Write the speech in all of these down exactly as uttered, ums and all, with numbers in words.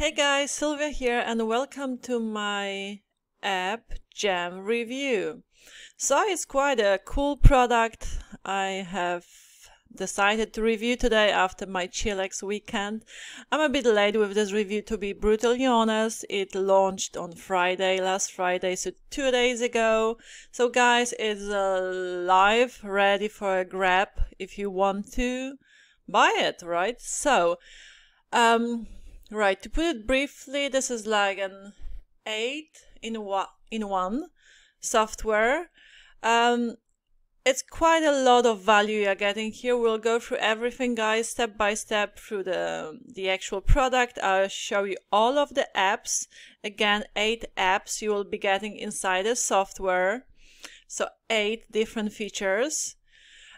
Hey guys, Sylwia here and welcome to my AppJam review. So it's quite a cool product I have decided to review today after my Chillex weekend. I'm a bit late with this review, to be brutally honest. It launched on Friday, last Friday, so two days ago. So guys, it's live, ready for a grab if you want to buy it, right? So, um... right, to put it briefly, this is like an eight in one software. Um, it's quite a lot of value you're getting here. We'll go through everything, guys, step by step through the, the actual product. I'll show you all of the apps. Again, eight apps you will be getting inside the software. So eight different features.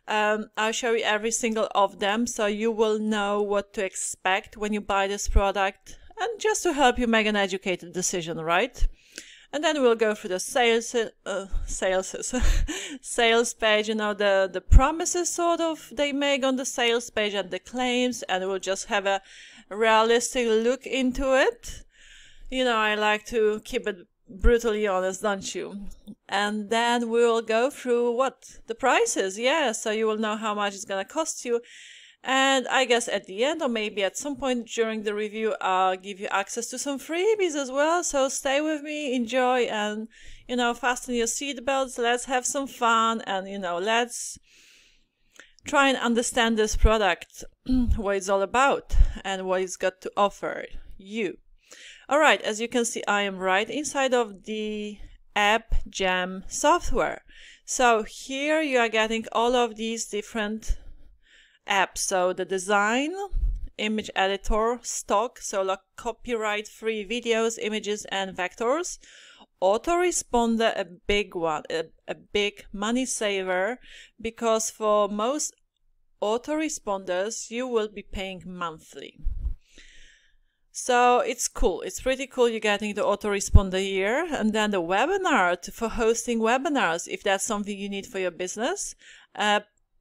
Um, I'll show you every single of them so you will know what to expect when you buy this product, and just to help you make an educated decision, right? And then we'll go through the sales uh, sales sales page, you know, the the promises sort of they make on the sales page and the claims, and we'll just have a realistic look into it. You know, I like to keep it brutally honest, don't you? And then we will go through what the price is, yeah, so you will know how much it's gonna cost you. And I guess at the end, or maybe at some point during the review, I'll give you access to some freebies as well. So stay with me, enjoy, and you know, fasten your seatbelts, let's have some fun, and you know, let's try and understand this product, what it's all about and what it's got to offer you. Alright, as you can see, I am right inside of the AppJam software. So here you are getting all of these different apps. So the design, image editor, stock, so like copyright free videos, images and vectors. Autoresponder, a big one, a, a big money saver, because for most autoresponders you will be paying monthly. So it's cool. It's pretty cool you're getting the autoresponder here. And then the webinar to, for hosting webinars, if that's something you need for your business. Uh,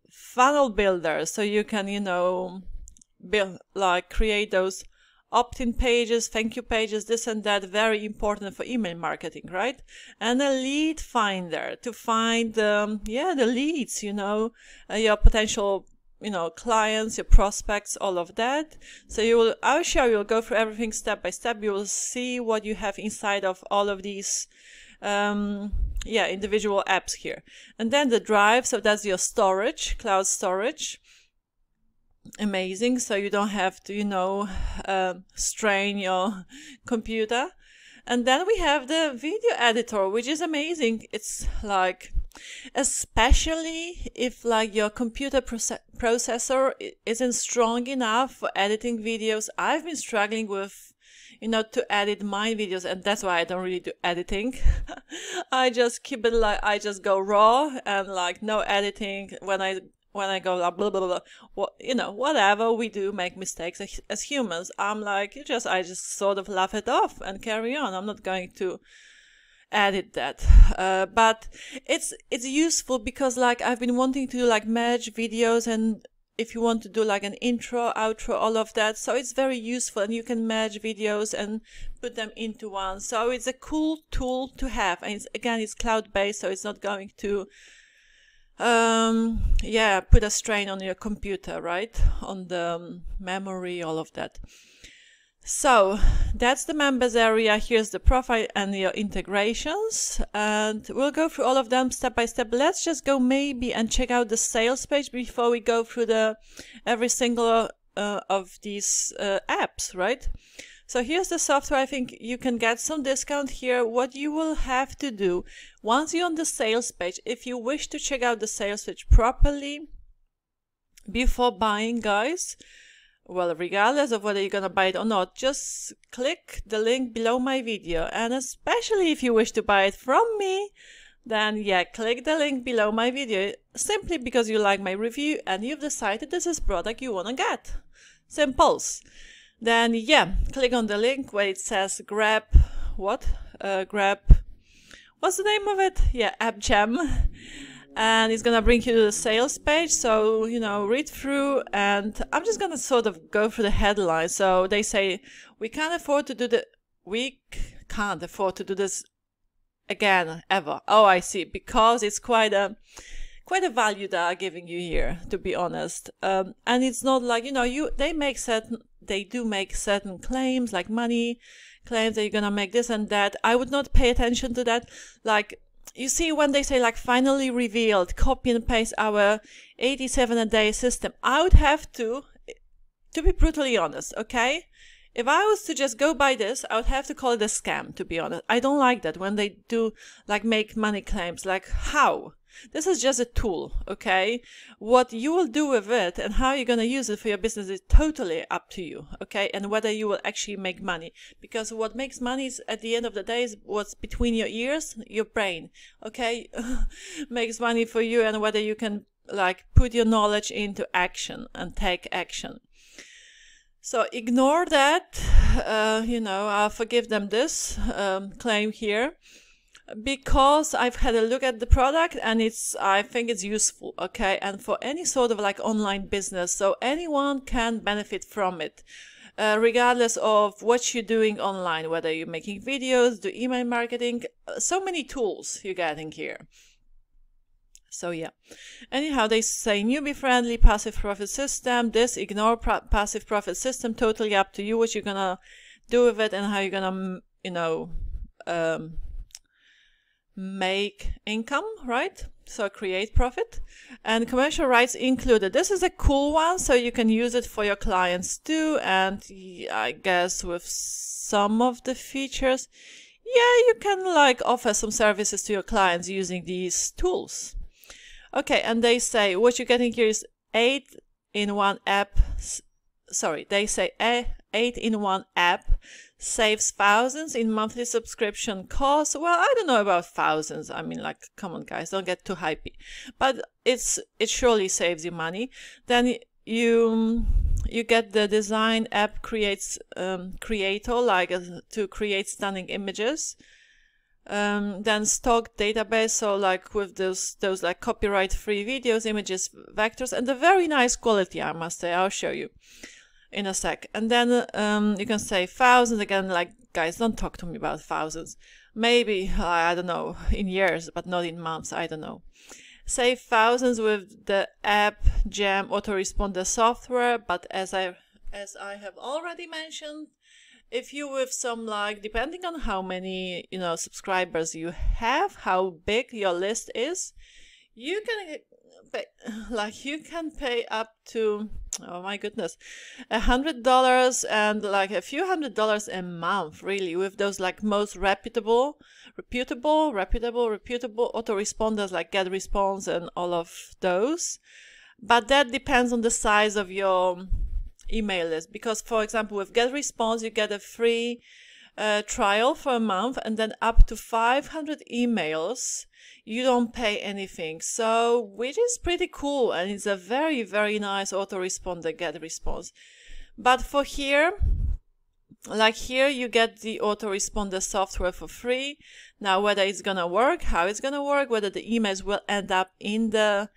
funnel builder, so you can, you know, build, like create those opt-in pages, thank you pages, this and that, very important for email marketing, right? And a lead finder to find, um, yeah, the leads, you know, uh, your potential you know, clients, your prospects, all of that. So you will, I'll show you, will go through everything step by step. You will see what you have inside of all of these, um, yeah, individual apps here. And then the drive, so that's your storage, cloud storage. Amazing, so you don't have to, you know, uh, strain your computer. And then we have the video editor, which is amazing. It's like, especially if like your computer proce processor isn't strong enough for editing videos. I've been struggling with, you know, to edit my videos, and that's why I don't really do editing. I just keep it like, I just go raw and like no editing when I when I go like blah blah blah. What, you know, whatever we do, make mistakes as, as humans. I'm like, you just I just sort of laugh it off and carry on. I'm not going to edit that, uh, but it's it's useful because like I've been wanting to like merge videos, and if you want to do like an intro, outro, all of that, so it's very useful, and you can merge videos and put them into one. So it's a cool tool to have, and it's, again, it's cloud-based, so it's not going to um yeah put a strain on your computer, right, on the um, memory, all of that. So that's the members area. Here's the profile and your integrations, and we'll go through all of them step by step. Let's just go maybe and check out the sales page before we go through the every single uh, of these uh, apps, right? So here's the software. I think you can get some discount here. What you will have to do once you're on the sales page, if you wish to check out the sales page properly before buying, guys, well, regardless of whether you're gonna buy it or not, just click the link below my video. And especially if you wish to buy it from me, then yeah, click the link below my video simply because you like my review and you've decided this is product you wanna get. Simples. Then yeah, click on the link where it says grab, what? Uh, grab, what's the name of it? Yeah, AppJam. and it's gonna bring you to the sales page. So, you know, read through, and I'm just gonna sort of go through the headline. So they say, we can't afford to do the, we can't afford to do this again ever. Oh, I see, because it's quite a, quite a value that are giving you here, to be honest. Um, and it's not like, you know, you, they make certain, they do make certain claims, like money claims that you're gonna make this and that. I would not pay attention to that. Like, you see when they say like finally revealed, copy and paste our eighty-seven a day system, I would have to, to be brutally honest, okay? If I was to just go by this, I would have to call it a scam, to be honest. I don't like that when they do like make money claims, like how? This is just a tool, okay? What you will do with it and how you're going to use it for your business is totally up to you, okay? And whether you will actually make money. Because what makes money is, at the end of the day, is what's between your ears, your brain, okay? Makes money for you, and whether you can like put your knowledge into action and take action. So ignore that, uh, you know, I'll forgive them this um, claim here, because I've had a look at the product and it's, I think it's useful, okay? And for any sort of like online business, so anyone can benefit from it, uh, regardless of what you're doing online, whether you're making videos, do email marketing, so many tools you're getting here. So yeah, anyhow, they say newbie friendly passive profit system, this ignore passive profit system, totally up to you what you're gonna do with it and how you're gonna, you know, um, make income, right? So create profit, and commercial rights included. This is a cool one, so you can use it for your clients too, and I guess with some of the features, yeah, you can like offer some services to your clients using these tools. Okay, and they say what you're getting here is eight in one app, sorry, they say a eight in one app saves thousands in monthly subscription costs. Well, I don't know about thousands. I mean, like, come on guys, don't get too hypey, but it's, it surely saves you money. Then you you get the design app creates um, creator, like a, to create stunning images. Um, then stock database, so like with those those like copyright free videos, images, vectors, and the very nice quality, I must say. I'll show you in a sec. And then um, you can say thousands again, like guys, don't talk to me about thousands. Maybe, I don't know, in years, but not in months, I don't know. Save thousands with the AppJam autoresponder software, but as I as I have already mentioned, if you with some like, depending on how many, you know, subscribers you have, how big your list is, you can pay, like you can pay up to, oh my goodness, a hundred dollars, and like a few hundred dollars a month, really, with those like most reputable reputable reputable reputable autoresponders like GetResponse and all of those. But that depends on the size of your email list, because for example with GetResponse you get a free uh, trial for a month, and then up to five hundred emails you don't pay anything, so which is pretty cool, and it's a very very nice autoresponder, GetResponse. But for here, like here you get the autoresponder software for free. Now whether it's gonna work, how it's gonna work, whether the emails will end up in the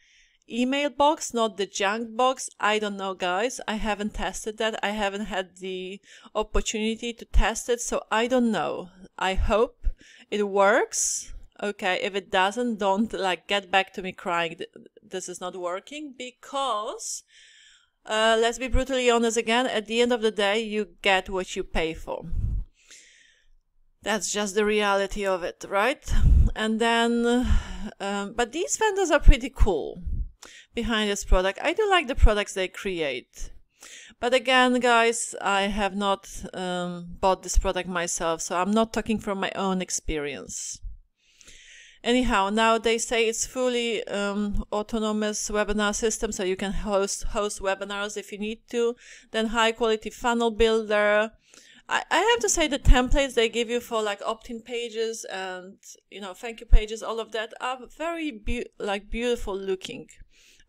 email box, not the junk box, I don't know guys, I haven't tested that, I haven't had the opportunity to test it, so I don't know. I hope it works, okay? If it doesn't, don't like get back to me crying this is not working, because uh, let's be brutally honest again, at the end of the day you get what you pay for. That's just the reality of it, right? And then um, but these vendors are pretty cool behind this product. I do like the products they create, but again guys, I have not um, bought this product myself, so I'm not talking from my own experience. Anyhow, now they say it's fully um, autonomous webinar system, so you can host host webinars if you need to. Then high quality funnel builder. I, I have to say the templates they give you for like opt-in pages and, you know, thank you pages, all of that are very be like beautiful looking,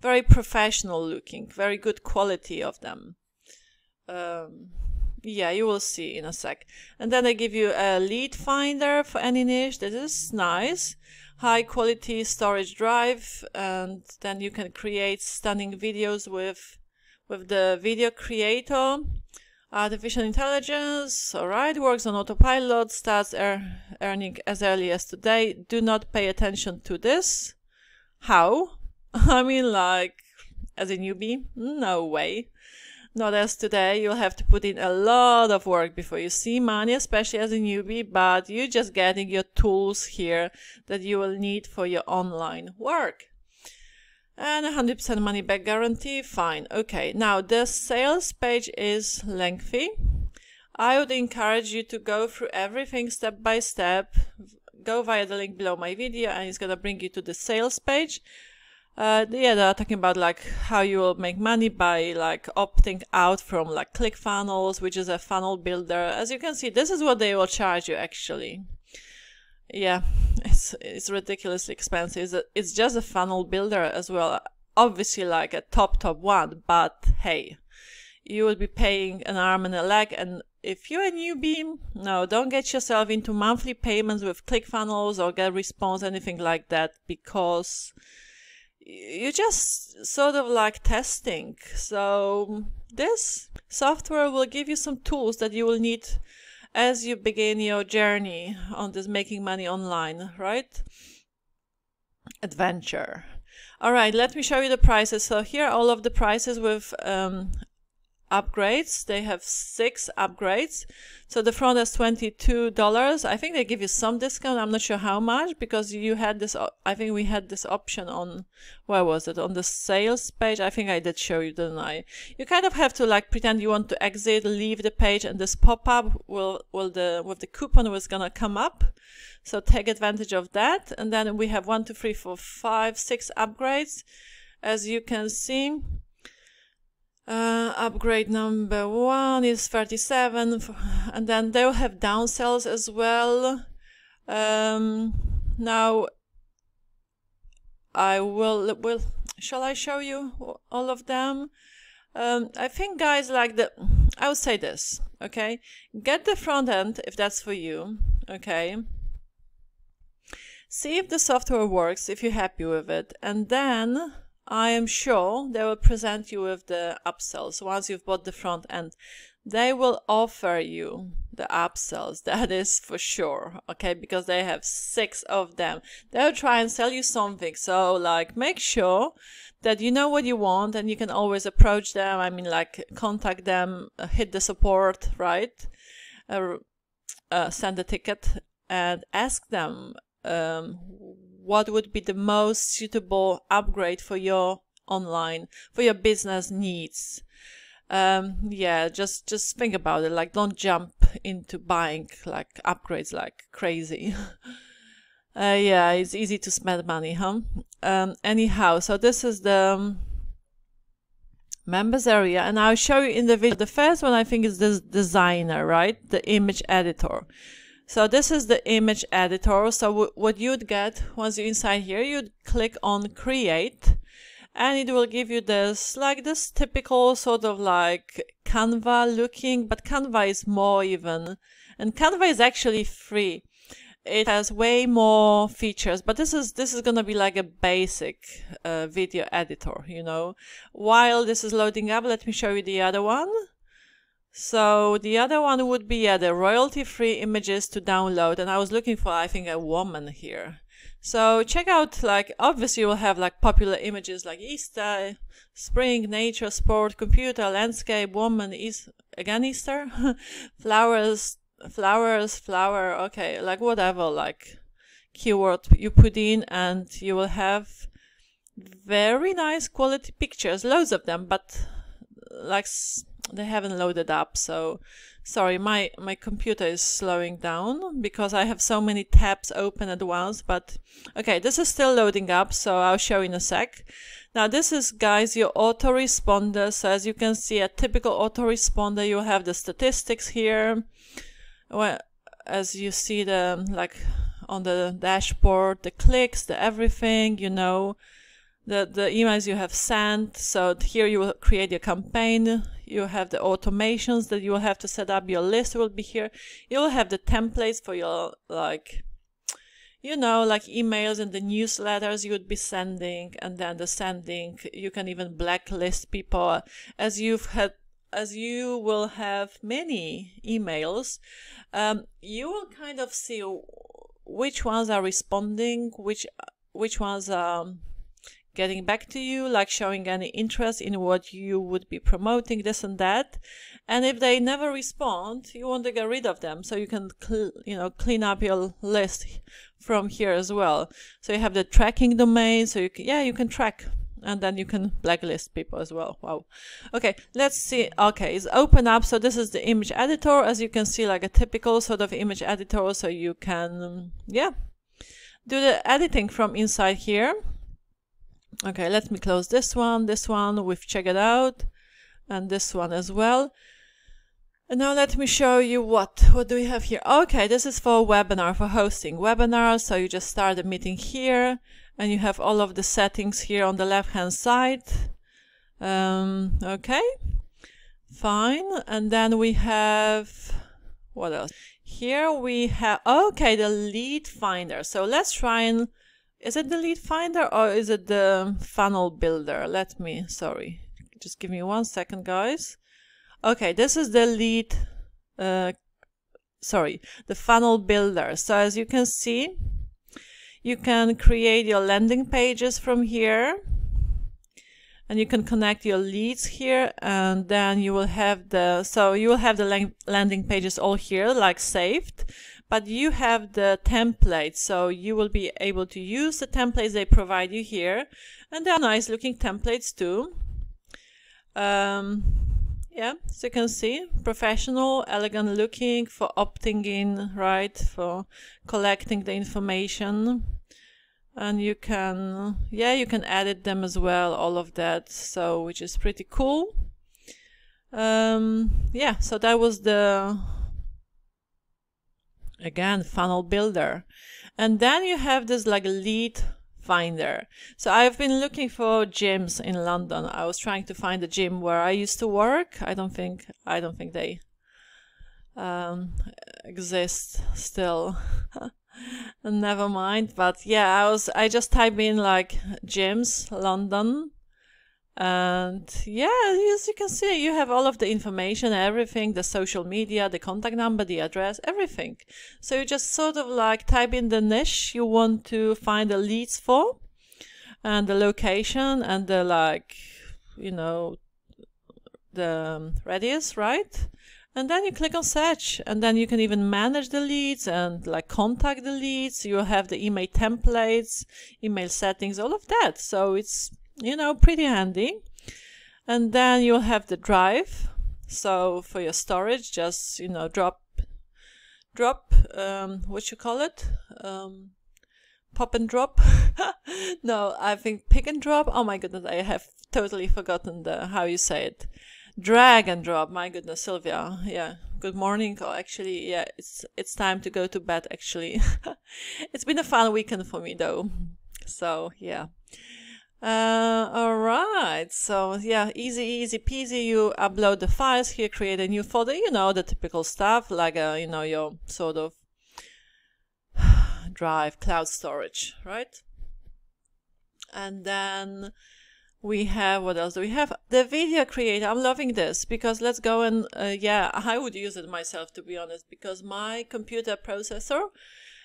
very professional looking, very good quality of them. Um, yeah, you will see in a sec. And then they give you a lead finder for any niche. This is nice. high quality storage drive, and then you can create stunning videos with with the video creator. Artificial intelligence, all right, works on autopilot, starts er earning as early as today. Do not pay attention to this. How? I mean, like, as a newbie? No way. Not as today. You'll have to put in a lot of work before you see money, especially as a newbie, but you're just getting your tools here that you will need for your online work. And one hundred percent money back guarantee, fine. Okay, now the sales page is lengthy. I would encourage you to go through everything step by step. Go via the link below my video and it's gonna bring you to the sales page. Uh, yeah, they're talking about like how you will make money by like opting out from like ClickFunnels, which is a funnel builder. As you can see, this is what they will charge you actually. Yeah, it's it's ridiculously expensive. It's, a, it's just a funnel builder as well. Obviously like a top, top one, but hey, you would be paying an arm and a leg. And if you're a newbie, no, don't get yourself into monthly payments with ClickFunnels or GetResponse, anything like that, because you're just sort of like testing. So this software will give you some tools that you will need as you begin your journey on this making money online, right? Adventure. All right, let me show you the prices. So here are all of the prices with um, upgrades. They have six upgrades. So the front is twenty-two dollars. I think they give you some discount. I'm not sure how much, because you had this, I think we had this option on, where was it? On the sales page. I think I did show you, didn't I? You kind of have to like pretend you want to exit, leave the page, and this pop-up will, will the, with the coupon was gonna come up. So take advantage of that. And then we have one, two, three, four, five, six upgrades. As you can see, Uh, upgrade number one is thirty-seven, and then they'll have downsells as well. Um, now I will, will, shall I show you all of them? Um, I think guys, like the, I would say this, okay? Get the front end if that's for you, okay? See if the software works, if you're happy with it, and then I am sure they will present you with the upsells. Once you've bought the front end, they will offer you the upsells. That is for sure, okay? Because they have six of them. They'll try and sell you something. So like, make sure that you know what you want and you can always approach them. I mean, like contact them, uh, hit the support, right? Uh, uh, send a ticket and ask them, um, what would be the most suitable upgrade for your online, for your business needs. Um, yeah, just, just think about it. Like, don't jump into buying like upgrades like crazy. uh, yeah, it's easy to spend money, huh? Um, anyhow, so this is the members area, and I'll show you in the video. The first one I think is this designer, right? The image editor. So this is the image editor. So what you'd get once you're inside here, you'd click on create and it will give you this, like this typical sort of like Canva looking, but Canva is more even, and Canva is actually free. It has way more features, but this is, this is going to be like a basic uh, video editor, you know. While this is loading up, let me show you the other one. So the other one would be, yeah, the royalty-free images to download. And I was looking for, I think, a woman here. So check out, like, obviously you'll have like popular images like Easter, spring, nature, sport, computer, landscape, woman, is again Easter, flowers, flowers, flower. Okay, like whatever, like keyword you put in, and you will have very nice quality pictures, loads of them, but like, they haven't loaded up, so sorry, my my computer is slowing down because I have so many tabs open at once. But okay, this is still loading up, so I'll show in a sec. Now this is, guys, your autoresponder. So as you can see, a typical autoresponder, you have the statistics here. Well, as you see the, like on the dashboard, the clicks, the everything, you know, the the emails you have sent. So here you will create your campaign. You have the automations that you will have to set up. Your list will be here. You'll have the templates for your, like, you know, like emails and the newsletters you would be sending, and then the sending, you can even blacklist people as you've had, as you will have many emails. Um, you will kind of see which ones are responding, which, which ones are getting back to you, like showing any interest in what you would be promoting, this and that. And if they never respond, you want to get rid of them. So you can, you know, clean up your list from here as well. So you have the tracking domain. So you can, yeah, you can track, and then you can blacklist people as well. Wow. Okay, let's see. Okay, it's open up. So this is the image editor, as you can see, like a typical sort of image editor. So you can, yeah, do the editing from inside here. Okay, let me close this one, this one, we've checked it out, and this one as well. And now let me show you what, what do we have here. Okay, this is for a webinar, for hosting webinars. So you just start a meeting here, and you have all of the settings here on the left-hand side. Um, okay, fine. And then we have, what else? Here we have, okay, the lead finder. So let's try and, is it the lead finder or is it the funnel builder? Let me, sorry, just give me one second, guys. Okay, this is the lead, uh, sorry, the funnel builder. So as you can see, you can create your landing pages from here, and you can connect your leads here, and then you will have the, so you will have the landing pages all here, like saved. But you have the template, so you will be able to use the templates they provide you here, and they're nice looking templates too. Um, yeah, so you can see, professional, elegant looking, for opting in, right, for collecting the information. And you can, yeah, you can edit them as well, all of that, so which is pretty cool. Um, yeah, so that was the, again, funnel builder. And then you have this like lead finder. So I've been looking for gyms in London. I was trying to find a gym where I used to work. I don't think I don't think they um, exist still. Never mind. But yeah, I was I just typed in like gyms London, and yeah, as you can see, you have all of the information, everything, the social media, the contact number, the address, everything. So you just sort of like type in the niche you want to find the leads for, and the location, and the, like, you know, the radius, right? And then you click on search, and then you can even manage the leads and like contact the leads. You'll have the email templates, email settings, all of that. So it's, you know, pretty handy. And then you'll have the drive, so for your storage, just, you know, drop drop um what you call it, um pop and drop. No, I think pick and drop. Oh my goodness, I have totally forgotten the how you say it. Drag and drop. My goodness, Sylvia. Yeah, good morning. Oh, actually, yeah, it's it's time to go to bed actually. It's been a fun weekend for me though, so yeah. Uh, all right, so yeah, easy, easy peasy. You upload the files here, create a new folder, you know, the typical stuff, like, uh, you know, your sort of drive, cloud storage, right? And then we have, what else do we have? The video creator. I'm loving this because let's go and, uh, yeah, I would use it myself, to be honest, because my computer processor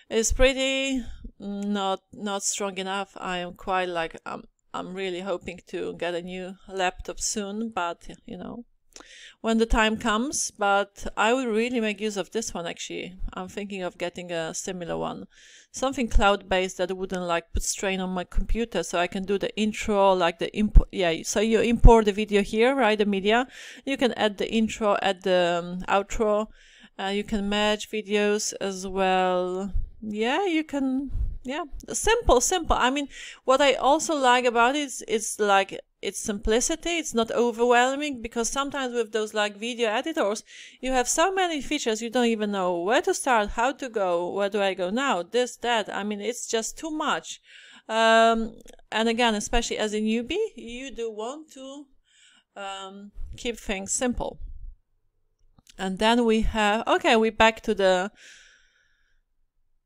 is pretty not, not strong enough. I am quite like, um, I'm really hoping to get a new laptop soon, but you know, when the time comes. But I will really make use of this one actually. I'm thinking of getting a similar one, something cloud-based that wouldn't like put strain on my computer, so I can do the intro, like the import. Yeah, so you import the video here, right, the media, you can add the intro, add the um, outro, uh, you can merge videos as well. Yeah, you can, yeah, simple, simple. I mean, what I also like about it is it's like its simplicity. It's not overwhelming, because sometimes with those like video editors, you have so many features, you don't even know where to start, how to go, where do I go now, this, that. I mean, it's just too much. Um, and again, especially as a newbie, you do want to um, keep things simple. And then we have, okay, we're back to the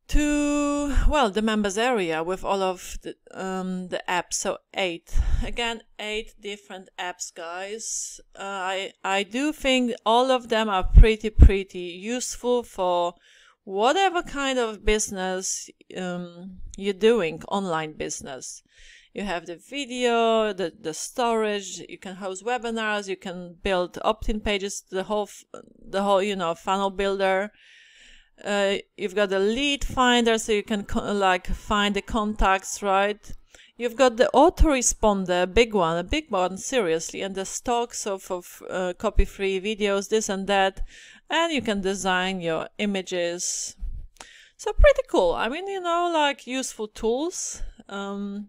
to, well, the members area with all of the, um, the apps. So eight, again, eight different apps, guys. Uh, I, I do think all of them are pretty, pretty useful for whatever kind of business um, you're doing, online business. You have the video, the, the storage, you can host webinars, you can build opt-in pages, the whole, the whole, you know, funnel builder. Uh, you've got the lead finder, so you can like find the contacts, right? You've got the autoresponder, a big one, a big one, seriously, and the stocks of, of uh, copy-free videos, this and that, and you can design your images. So pretty cool. I mean, you know, like useful tools. Um,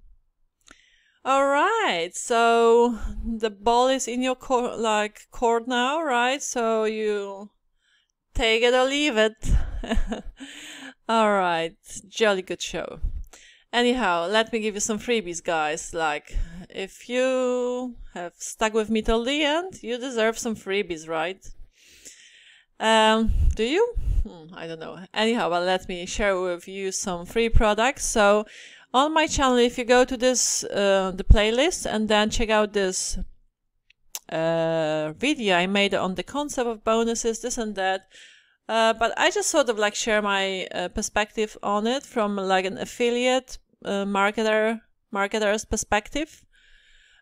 all right, so the ball is in your court, like court now, right? So you take it or leave it. All right, jolly good show. Anyhow, let me give you some freebies, guys. Like, if you have stuck with me till the end, you deserve some freebies, right? Um, do you? Hmm, I don't know. Anyhow, well, let me share with you some free products. So, on my channel, if you go to this, uh, the playlist, and then check out this uh, video I made on the concept of bonuses, this and that. Uh, but I just sort of like share my uh, perspective on it from like an affiliate uh, marketer marketer's perspective.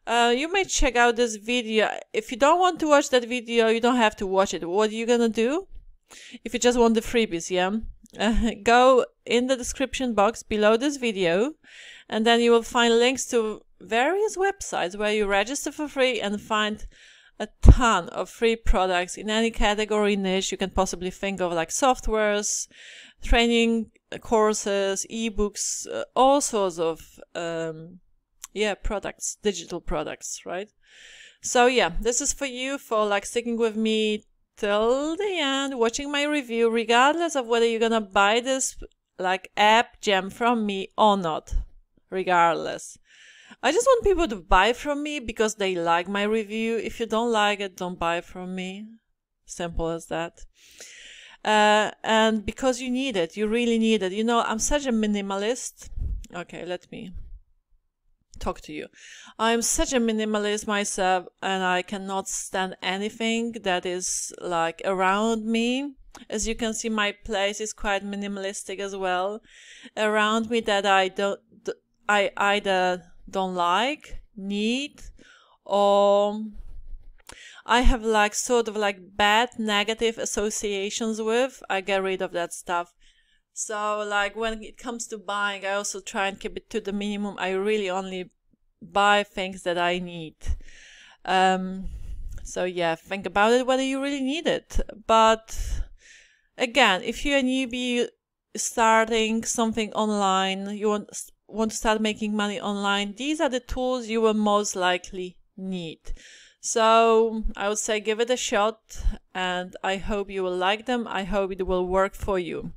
Uh, you may check out this video. If you don't want to watch that video, you don't have to watch it. What are you gonna do? If you just want the freebies, yeah, uh, go in the description box below this video, and then you will find links to various websites where you register for free and find a ton of free products in any category niche you can possibly think of, like softwares, training courses, ebooks, uh, all sorts of um, yeah, products, digital products, right? So yeah, this is for you for like sticking with me till the end, watching my review, regardless of whether you're gonna buy this like app gem from me or not. Regardless, I just want people to buy from me because they like my review. If you don't like it, don't buy from me. Simple as that. Uh, and because you need it, you really need it. You know, I'm such a minimalist. Okay, let me talk to you. I'm such a minimalist myself, and I cannot stand anything that is like around me. As you can see, my place is quite minimalistic as well. Around me that I don't, I either don't like, need, or I have like sort of like bad negative associations with. I get rid of that stuff. So like when it comes to buying, I also try and keep it to the minimum. I really only buy things that I need. Um, so yeah, think about it whether you really need it. But again, if you're a newbie starting something online, you want want to start making money online, these are the tools you will most likely need. So I would say give it a shot, and I hope you will like them. I hope it will work for you.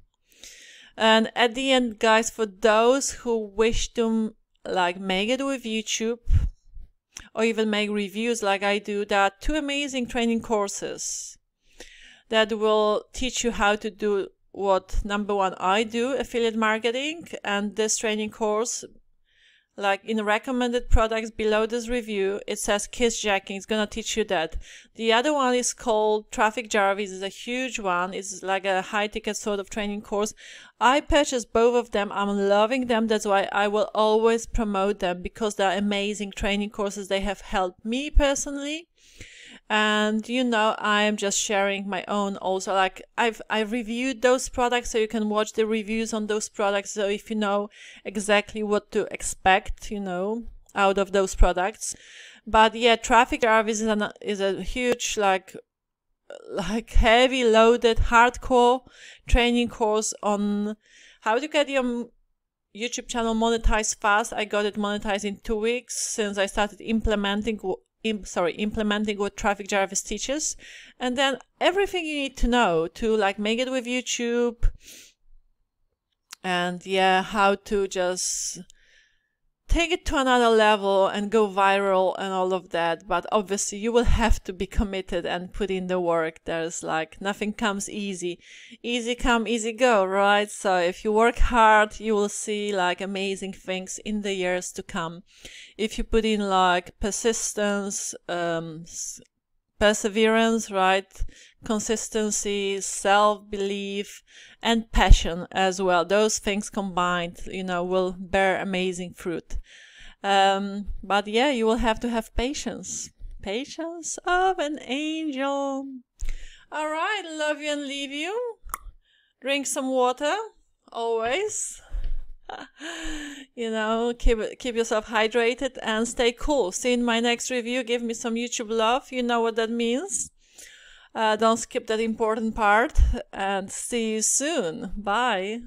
And at the end, guys, for those who wish to like make it with YouTube or even make reviews like I do, there are two amazing training courses that will teach you how to do what number one I do, affiliate marketing, and this training course, like in recommended products below this review, it says Kiss Jacking. It's gonna teach you that. The other one is called Traffic Jarvis. It's a huge one. It's like a high ticket sort of training course. I purchased both of them. I'm loving them. That's why I will always promote them, because they're amazing training courses. They have helped me personally. And you know, I'm just sharing my own also. Like I've I've reviewed those products, so you can watch the reviews on those products. So if you know exactly what to expect, you know, out of those products. But yeah, Traffic Jarvis is an, is a huge like like heavy loaded hardcore training course on how to get your YouTube channel monetized fast. I got it monetized in two weeks since I started implementing. Im- sorry, implementing what Traffic Jarvis teaches, and then everything you need to know to like make it with YouTube, and yeah, how to just take it to another level and go viral and all of that, but obviously you will have to be committed and put in the work. There's like nothing comes easy. Easy come, easy go, right? So if you work hard, you will see like amazing things in the years to come. If you put in like persistence, um, perseverance, right? Consistency, self-belief, and passion as well. Those things combined, you know, will bear amazing fruit. Um, but yeah, you will have to have patience. Patience of an angel. All right, love you and leave you. Drink some water, always. You know, keep keep yourself hydrated and stay cool. See in my next review, give me some YouTube love. You know what that means. Uh, don't skip that important part, and see you soon. Bye.